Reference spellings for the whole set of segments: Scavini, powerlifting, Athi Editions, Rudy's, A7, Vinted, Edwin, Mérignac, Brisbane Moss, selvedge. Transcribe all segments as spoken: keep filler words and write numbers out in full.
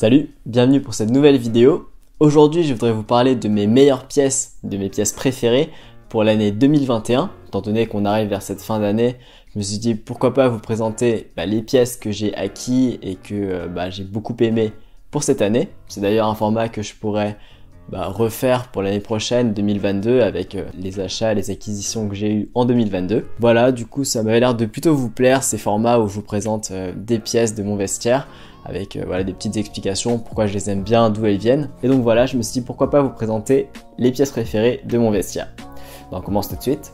Salut, bienvenue pour cette nouvelle vidéo. Aujourd'hui, je voudrais vous parler de mes meilleures pièces, de mes pièces préférées pour l'année deux mille vingt et un. Étant donné qu'on arrive vers cette fin d'année, je me suis dit pourquoi pas vous présenter bah, les pièces que j'ai acquis et que bah, j'ai beaucoup aimé pour cette année. C'est d'ailleurs un format que je pourrais bah, refaire pour l'année prochaine, deux mille vingt-deux, avec euh, les achats, les acquisitions que j'ai eues en deux mille vingt-deux. Voilà, du coup, ça m'avait l'air de plutôt vous plaire, ces formats où je vous présente euh, des pièces de mon vestiaire, avec euh, voilà, des petites explications, pourquoi je les aime bien, d'où elles viennent. Et donc voilà, je me suis dit pourquoi pas vous présenter les pièces préférées de mon vestiaire. Donc, on commence tout de suite.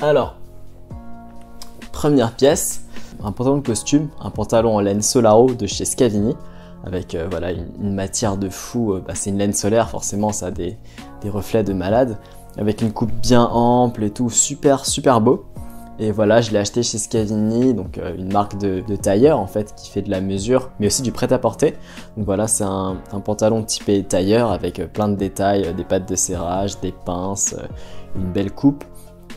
Alors, première pièce, un pantalon de costume, un pantalon en laine Solaro de chez Scavini, avec euh, voilà, une, une matière de fou. Bah, c'est une laine solaire, forcément ça a des, des reflets de malade, avec une coupe bien ample et tout, super super beau. Et voilà, je l'ai acheté chez Scavini, donc euh, une marque de, de tailleur en fait, qui fait de la mesure, mais aussi du prêt-à-porter. Donc voilà, c'est un, un pantalon typé tailleur, avec euh, plein de détails, euh, des pattes de serrage, des pinces, euh, une belle coupe.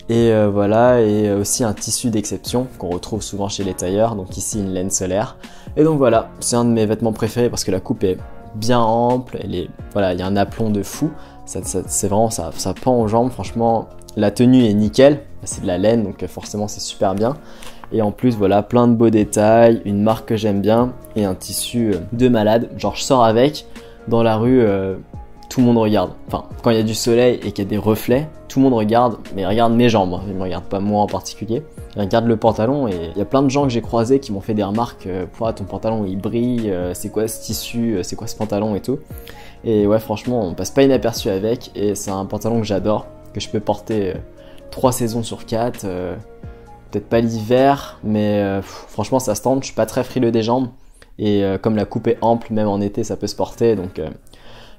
Et euh, voilà, et aussi un tissu d'exception qu'on retrouve souvent chez les tailleurs, donc ici une laine solaire. Et donc voilà, c'est un de mes vêtements préférés parce que la coupe est bien ample, elle est, voilà, il y a un aplomb de fou, ça, ça, c'est vraiment, ça, ça pend aux jambes, franchement, la tenue est nickel, c'est de la laine, donc forcément c'est super bien. Et en plus, voilà, plein de beaux détails, une marque que j'aime bien, et un tissu de malade, genre je sors avec, dans la rue... Euh, tout le monde regarde, enfin quand il y a du soleil et qu'il y a des reflets, tout le monde regarde, mais regarde mes jambes, ils ne me regardent pas moi en particulier, ils regardent le pantalon. Et il y a plein de gens que j'ai croisés qui m'ont fait des remarques, pourquoi ton pantalon il brille, c'est quoi ce tissu, c'est quoi ce pantalon et tout. Et ouais, franchement on passe pas inaperçu avec, et c'est un pantalon que j'adore, que je peux porter trois saisons sur quatre, peut-être pas l'hiver, mais pff, franchement ça se tente, je suis pas très frileux des jambes, et comme la coupe est ample, même en été ça peut se porter, donc...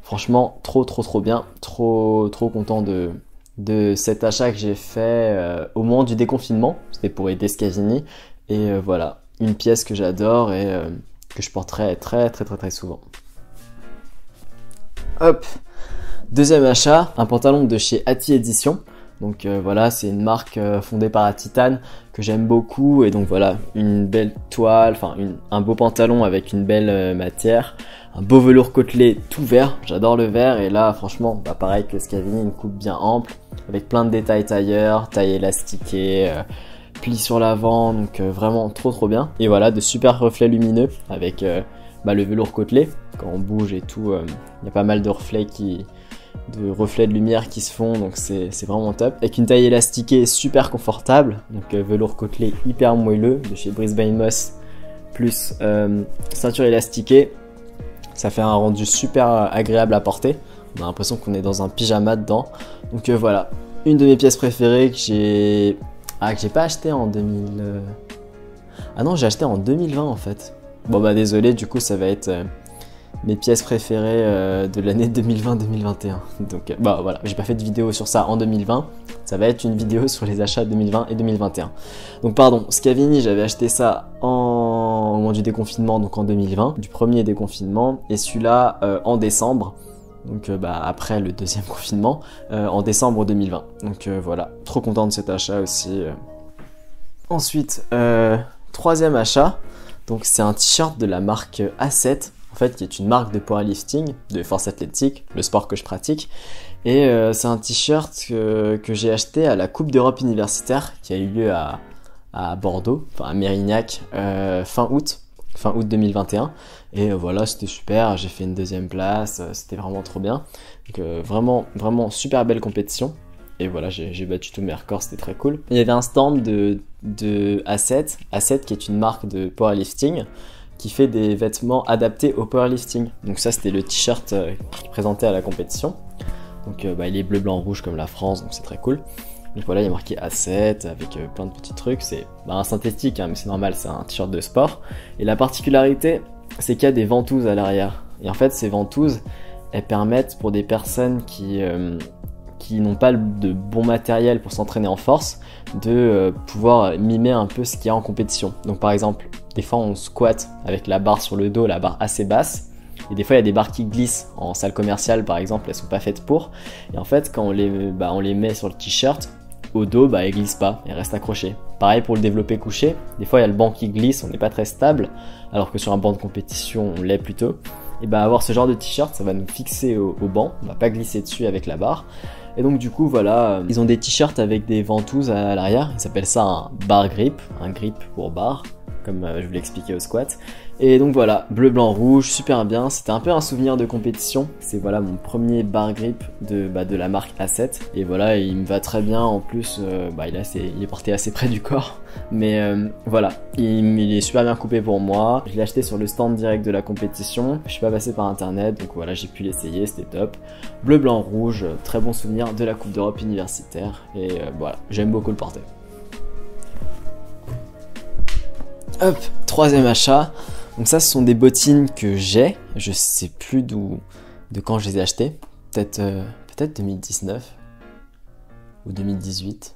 Franchement, trop trop trop bien, trop trop content de, de cet achat que j'ai fait euh, au moment du déconfinement. C'était pour aider Scavini, et euh, voilà, une pièce que j'adore et euh, que je porterai très très très très souvent. Hop, deuxième achat, un pantalon de chez Athi Editions. Donc euh, voilà, c'est une marque euh, fondée par Titan que j'aime beaucoup, et donc voilà, une belle toile, enfin un beau pantalon avec une belle euh, matière, un beau velours côtelé tout vert, j'adore le vert. Et là franchement, bah, pareil que Scavini, une coupe bien ample, avec plein de détails tailleurs, taille élastiquée, euh, plis sur l'avant, donc euh, vraiment trop trop bien. Et voilà, de super reflets lumineux avec euh, bah, le velours côtelé, quand on bouge et tout, il euh, y a pas mal de reflets qui... de reflets de lumière qui se font, donc c'est vraiment top, avec une taille élastiquée super confortable, donc euh, velours côtelé hyper moelleux de chez Brisbane Moss, plus euh, ceinture élastiquée, ça fait un rendu super agréable à porter, on a l'impression qu'on est dans un pyjama dedans. Donc euh, voilà, une de mes pièces préférées que j'ai ah, que j'ai pas acheté en deux mille euh... ah non, j'ai acheté en deux mille vingt en fait, bon bah désolé, du coup ça va être euh... mes pièces préférées euh, de l'année deux mille vingt deux mille vingt et un. Donc euh, bah voilà, j'ai pas fait de vidéo sur ça en deux mille vingt, ça va être une vidéo sur les achats deux mille vingt et deux mille vingt et un. Donc pardon, Scavini, j'avais acheté ça en... au moment du déconfinement, donc en deux mille vingt, du premier déconfinement, et celui-là euh, en décembre, donc euh, bah après le deuxième confinement, euh, en décembre deux mille vingt. Donc euh, voilà, trop content de cet achat aussi. Euh. Ensuite, euh, troisième achat, donc c'est un t-shirt de la marque A sept, en fait, qui est une marque de powerlifting, de force athlétique, le sport que je pratique. Et euh, c'est un t-shirt que, que j'ai acheté à la Coupe d'Europe universitaire qui a eu lieu à, à Bordeaux, enfin à Mérignac, euh, fin août, fin août deux mille vingt et un. Et euh, voilà, c'était super, j'ai fait une deuxième place, euh, c'était vraiment trop bien. Donc euh, vraiment, vraiment super belle compétition. Et voilà, j'ai battu tous mes records, c'était très cool. Il y avait un stand de, de A sept, A sept qui est une marque de powerlifting, qui fait des vêtements adaptés au powerlifting. Donc ça, c'était le t-shirt euh, présenté à la compétition. Donc euh, bah, il est bleu, blanc, rouge comme la France, donc c'est très cool. Donc voilà, il est marqué A sept avec euh, plein de petits trucs. C'est bah, un synthétique, hein, mais c'est normal, c'est un t-shirt de sport. Et la particularité, c'est qu'il y a des ventouses à l'arrière. Et en fait, ces ventouses, elles permettent pour des personnes qui... Euh, qui n'ont pas de bon matériel pour s'entraîner en force, de euh, pouvoir mimer un peu ce qu'il y a en compétition. Donc par exemple, des fois on squatte avec la barre sur le dos, la barre assez basse, et des fois il y a des barres qui glissent en salle commerciale par exemple, elles sont pas faites pour, et en fait quand on les, bah, on les met sur le t-shirt, au dos, bah, elle glisse pas, elle reste accrochée. Pareil pour le développé couché, des fois il y a le banc qui glisse, on n'est pas très stable, alors que sur un banc de compétition on l'est plutôt. Et bah avoir ce genre de t-shirt, ça va nous fixer au, au banc, on va pas glisser dessus avec la barre. Et donc du coup voilà, ils ont des t-shirts avec des ventouses à, à l'arrière, ils appellent ça un bar grip, un grip pour barre, comme euh, je vous l'ai expliqué au squat. Et donc voilà, bleu, blanc, rouge, super bien, c'était un peu un souvenir de compétition. C'est voilà mon premier bar grip de, bah, de la marque A sept. Et voilà, il me va très bien, en plus, euh, bah, il, est assez, il est porté assez près du corps. Mais euh, voilà, il, il est super bien coupé pour moi. Je l'ai acheté sur le stand direct de la compétition, je suis pas passé par internet, donc voilà, j'ai pu l'essayer, c'était top. Bleu, blanc, rouge, très bon souvenir de la Coupe d'Europe universitaire. Et euh, voilà, j'aime beaucoup le porter. Hop, troisième achat. Donc ça, ce sont des bottines que j'ai, je sais plus d'où, de quand je les ai achetées, peut-être euh, peut-être deux mille dix-neuf ou deux mille dix-huit.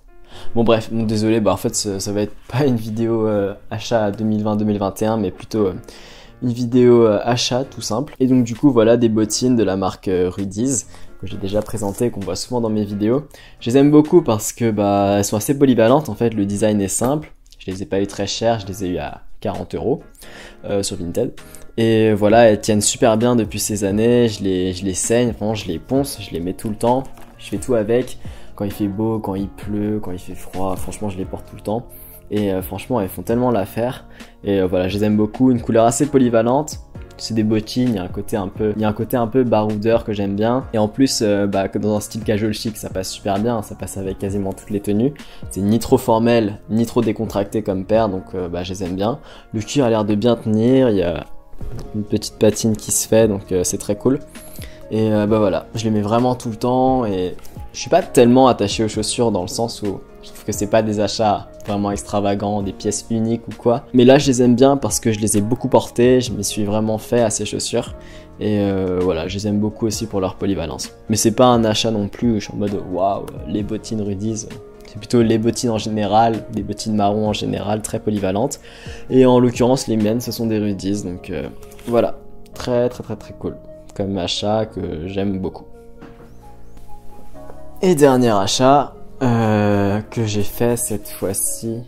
Bon bref, bon, désolé, bah, en fait ça, ça va être pas une vidéo euh, achat deux mille vingt deux mille vingt et un, mais plutôt euh, une vidéo euh, achat tout simple. Et donc du coup voilà des bottines de la marque euh, Rudy's, que j'ai déjà présenté, qu'on voit souvent dans mes vidéos. Je les aime beaucoup parce que bah, elles sont assez polyvalentes, en fait le design est simple. Je les ai pas eu très chers, je les ai eu à quarante euros sur Vinted. Et voilà, elles tiennent super bien depuis ces années. Je les, je les saigne, vraiment, je les ponce, je les mets tout le temps. Je fais tout avec. Quand il fait beau, quand il pleut, quand il fait froid, franchement, je les porte tout le temps. Et euh, franchement, elles font tellement l'affaire. Et euh, voilà, je les aime beaucoup. Une couleur assez polyvalente. C'est des bottines, il y a un côté un peu, il y a un côté un peu baroudeur que j'aime bien. Et en plus, euh, bah, dans un style casual chic, ça passe super bien, ça passe avec quasiment toutes les tenues. C'est ni trop formel, ni trop décontracté comme paire, donc euh, bah, je les aime bien. Le cuir a l'air de bien tenir, il y a une petite patine qui se fait, donc euh, c'est très cool. Et euh, bah voilà, je les mets vraiment tout le temps et je suis pas tellement attaché aux chaussures dans le sens où je trouve que c'est pas des achats vraiment extravagants, des pièces uniques ou quoi. Mais là, je les aime bien parce que je les ai beaucoup portées, je m'y suis vraiment fait à ces chaussures. Et euh, voilà, je les aime beaucoup aussi pour leur polyvalence. Mais c'est pas un achat non plus où je suis en mode waouh, les bottines Rudy's. C'est plutôt les bottines en général, des bottines marron en général, très polyvalentes. Et en l'occurrence, les miennes, ce sont des Rudy's. Donc euh, voilà, très très très très cool comme achat que j'aime beaucoup. Et dernier achat euh, que j'ai fait cette fois-ci,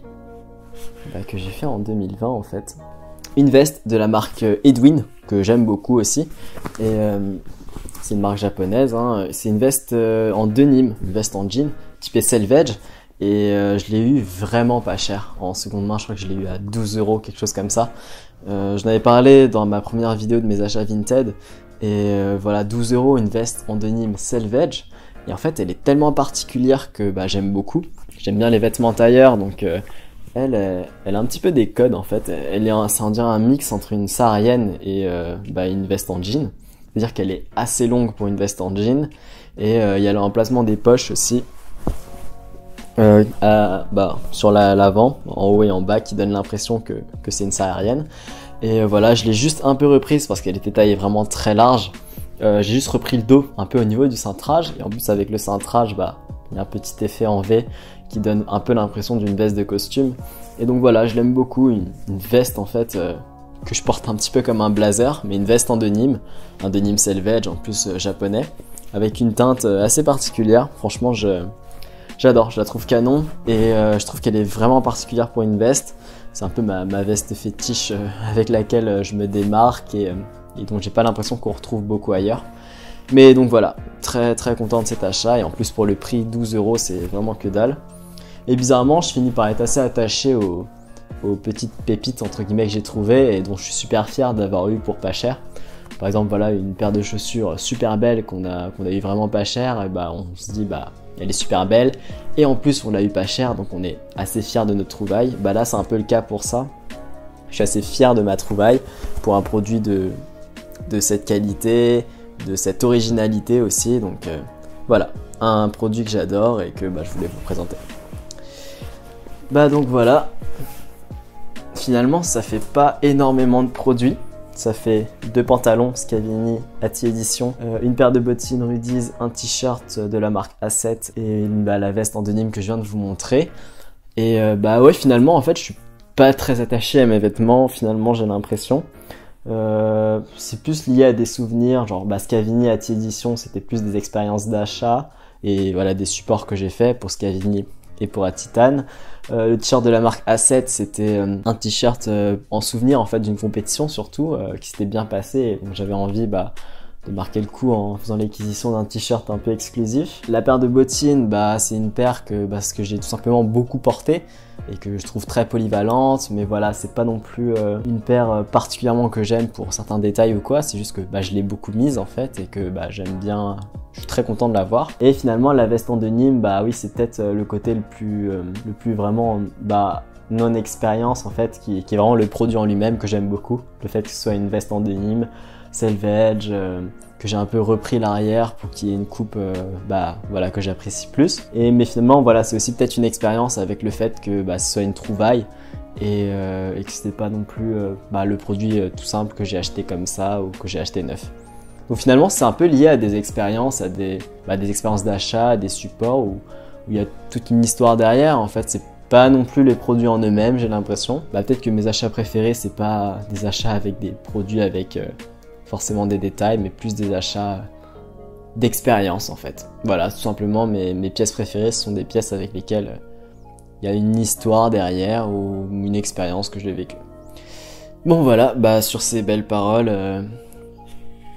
bah, que j'ai fait en deux mille vingt en fait, une veste de la marque Edwin que j'aime beaucoup aussi. Et euh, c'est une marque japonaise, hein. C'est une veste euh, en denim, une veste en jean typée selvedge. Et euh, je l'ai eu vraiment pas cher en seconde main, je crois que je l'ai eu à douze euros, quelque chose comme ça. Euh, je n'avais parlé dans ma première vidéo de mes achats Vinted. Et euh, voilà, douze euros une veste en denim selvedge. Et en fait, elle est tellement particulière que bah, j'aime beaucoup. J'aime bien les vêtements tailleurs, donc euh, elle, elle, elle a un petit peu des codes en fait. Elle est, ça en dirait un mix entre une saharienne et euh, bah, une veste en jean. C'est-à-dire qu'elle est assez longue pour une veste en jean. Et il euh, y a le remplacement des poches aussi euh, à, bah, sur l'avant, la, en haut et en bas, qui donne l'impression que, que c'est une saharienne. Et euh, voilà, je l'ai juste un peu reprise parce qu'elle était taillée vraiment très large. Euh, j'ai juste repris le dos un peu au niveau du cintrage et en plus avec le cintrage bah, il y a un petit effet en V qui donne un peu l'impression d'une veste de costume. Et donc voilà, je l'aime beaucoup, une, une veste en fait euh, que je porte un petit peu comme un blazer, mais une veste en denim, un denim selvedge en plus euh, japonais, avec une teinte euh, assez particulière. Franchement je, j'adore, je la trouve canon et euh, je trouve qu'elle est vraiment particulière pour une veste. C'est un peu ma, ma veste fétiche euh, avec laquelle euh, je me démarque et... Euh, et donc j'ai pas l'impression qu'on retrouve beaucoup ailleurs. Mais donc voilà, très très content de cet achat et en plus pour le prix douze euros, c'est vraiment que dalle. Et bizarrement, je finis par être assez attaché aux, aux petites pépites entre guillemets que j'ai trouvées et dont je suis super fier d'avoir eu pour pas cher. Par exemple, voilà une paire de chaussures super belle qu'on a, qu'on a eu vraiment pas cher, et bah on se dit bah elle est super belle et en plus on l'a eu pas cher, donc on est assez fier de notre trouvaille. Bah là c'est un peu le cas pour ça. Je suis assez fier de ma trouvaille pour un produit de de cette qualité, de cette originalité aussi, donc euh, voilà, un produit que j'adore et que bah, je voulais vous présenter. Bah donc voilà, finalement ça fait pas énormément de produits, ça fait deux pantalons Scavini, Athi Editions, euh, une paire de bottines Rudy's, un t-shirt de la marque A sept et bah, la veste en denim que je viens de vous montrer. Et euh, bah ouais, finalement en fait je suis pas très attaché à mes vêtements, finalement j'ai l'impression. Euh, c'est plus lié à des souvenirs, genre bah, Scavini, Athi Editions, c'était plus des expériences d'achat et voilà des supports que j'ai fait pour Scavini, et pour Atitane. Euh, le t-shirt de la marque A sept, c'était euh, un t-shirt euh, en souvenir en fait d'une compétition surtout euh, qui s'était bien passée, donc j'avais envie bah, de marquer le coup en faisant l'acquisition d'un t-shirt un peu exclusif. La paire de bottines, bah, c'est une paire que, bah, que j'ai tout simplement beaucoup portée et que je trouve très polyvalente, mais voilà, c'est pas non plus euh, une paire particulièrement que j'aime pour certains détails ou quoi, c'est juste que bah, je l'ai beaucoup mise en fait et que bah, j'aime bien, je suis très content de l'avoir. Et finalement, la veste en denim, bah oui, c'est peut-être le côté le plus, euh, le plus vraiment... Bah, non-expérience en fait, qui, qui est vraiment le produit en lui-même que j'aime beaucoup. Le fait que ce soit une veste en denim, selvage, euh, que j'ai un peu repris l'arrière pour qu'il y ait une coupe euh, bah, voilà, que j'apprécie plus. Et, mais finalement, voilà, c'est aussi peut-être une expérience avec le fait que bah, ce soit une trouvaille et, euh, et que ce n'était pas non plus euh, bah, le produit euh, tout simple que j'ai acheté comme ça ou que j'ai acheté neuf. Donc finalement, c'est un peu lié à des expériences, à des, bah, des expériences d'achat, à des supports où il y a toute une histoire derrière. En fait, c'est pas non plus les produits en eux-mêmes, j'ai l'impression. Bah, peut-être que mes achats préférés, c'est pas des achats avec des produits avec euh, forcément des détails, mais plus des achats d'expérience en fait. Voilà, tout simplement, mes, mes pièces préférées, ce sont des pièces avec lesquelles il euh, y a une histoire derrière ou une expérience que j'ai vécue. Bon voilà, bah sur ces belles paroles... Euh...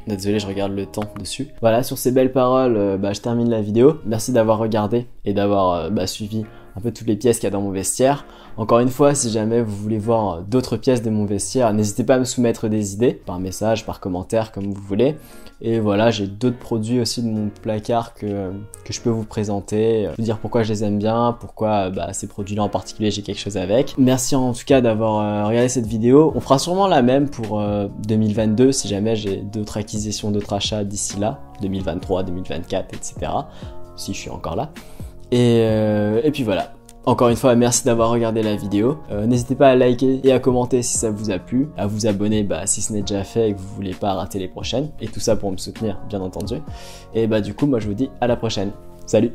Désolé, je regarde le temps dessus. Voilà, sur ces belles paroles, euh, bah, je termine la vidéo. Merci d'avoir regardé et d'avoir euh, bah, suivi un peu toutes les pièces qu'il y a dans mon vestiaire. Encore une fois, si jamais vous voulez voir d'autres pièces de mon vestiaire, n'hésitez pas à me soumettre des idées, par message, par commentaire, comme vous voulez. Et voilà, j'ai d'autres produits aussi de mon placard que, que je peux vous présenter, vous dire pourquoi je les aime bien, pourquoi bah, ces produits-là en particulier, j'ai quelque chose avec. Merci en tout cas d'avoir regardé cette vidéo. On fera sûrement la même pour deux mille vingt-deux, si jamais j'ai d'autres acquisitions, d'autres achats d'ici là, deux mille vingt-trois, deux mille vingt-quatre, et cetera, si je suis encore là. Et, euh, et puis voilà, encore une fois merci d'avoir regardé la vidéo, euh, n'hésitez pas à liker et à commenter si ça vous a plu, à vous abonner bah, si ce n'est déjà fait et que vous voulez pas rater les prochaines, et tout ça pour me soutenir bien entendu, et bah du coup moi je vous dis à la prochaine, salut!